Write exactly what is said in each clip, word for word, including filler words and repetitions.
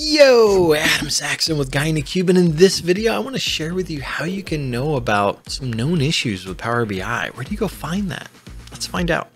Yo, Adam Saxton with Guy in a Cube, and in this video, I want to share with you how you can know about some known issues with Power B I. Where do you go find that? Let's find out.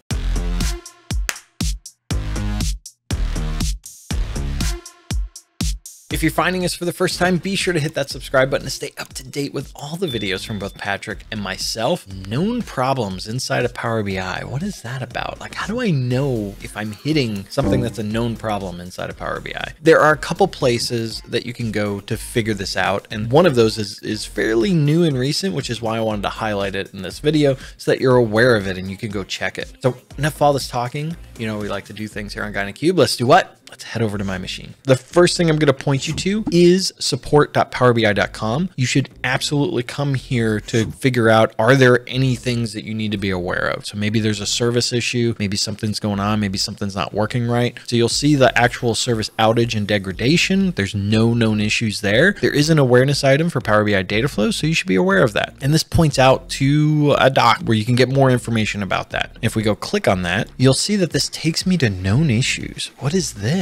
If you're finding us for the first time, be sure to hit that subscribe button to stay up to date with all the videos from both Patrick and myself. Known problems inside of Power B I. What is that about? Like, how do I know if I'm hitting something that's a known problem inside of Power B I? There are a couple places that you can go to figure this out. And one of those is, is fairly new and recent, which is why I wanted to highlight it in this video so that you're aware of it and you can go check it. So enough of all this talking. You know, we like to do things here on Guy in a Cube. Let's do what? Let's head over to my machine. The first thing I'm going to point you to is support dot power b i dot com. You should absolutely come here to figure out, are there any things that you need to be aware of? So maybe there's a service issue, maybe something's going on, maybe something's not working right. So you'll see the actual service outage and degradation. There's no known issues there. There is an awareness item for Power B I Dataflows, so you should be aware of that. And this points out to a doc where you can get more information about that. If we go click on that, you'll see that this takes me to known issues. What is this?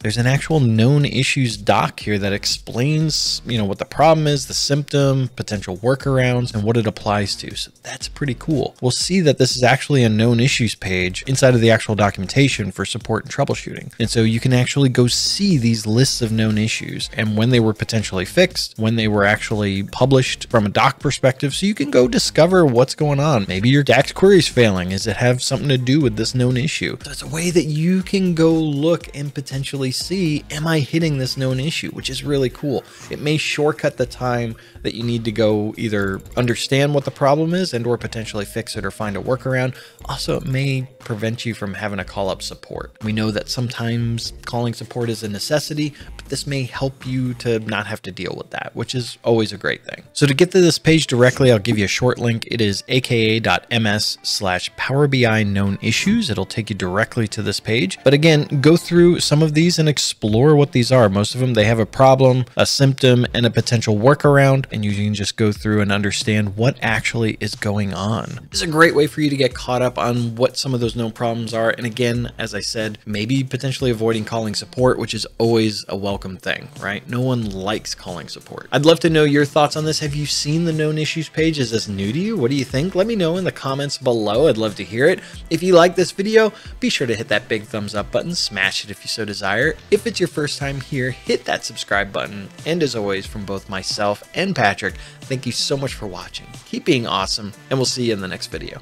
There's an actual known issues doc here that explains, you know, what the problem is, the symptom, potential workarounds, and what it applies to. So that's pretty cool. We'll see that this is actually a known issues page inside of the actual documentation for support and troubleshooting. And so you can actually go see these lists of known issues and when they were potentially fixed, when they were actually published from a doc perspective. So you can go discover what's going on. Maybe your DAX query is failing. Does it have something to do with this known issue? So it's a way that you can go look and potentially see, am I hitting this known issue, which is really cool. It may shortcut the time that you need to go either understand what the problem is and or potentially fix it or find a workaround. Also, it may prevent you from having to call up support. We know that sometimes calling support is a necessity, but this may help you to not have to deal with that, which is always a great thing. So to get to this page directly, I'll give you a short link. It is a k a dot m s slash power b i known issues. It'll take you directly to this page. But again, go through some of these and explore what these are. Most of them, they have a problem, a symptom, and a potential workaround, and you can just go through and understand what actually is going on. This is a great way for you to get caught up on what some of those known problems are. And again, as I said, maybe potentially avoiding calling support, which is always a welcome thing, right? No one likes calling support. I'd love to know your thoughts on this. Have you seen the known issues page? Is this new to you? What do you think? Let me know in the comments below. I'd love to hear it. If you like this video, be sure to hit that big thumbs up button, smash it if you so desire. If it's your first time here, hit that subscribe button. And as always, from both myself and Patrick, thank you so much for watching. Keep being awesome, and we'll see you in the next video.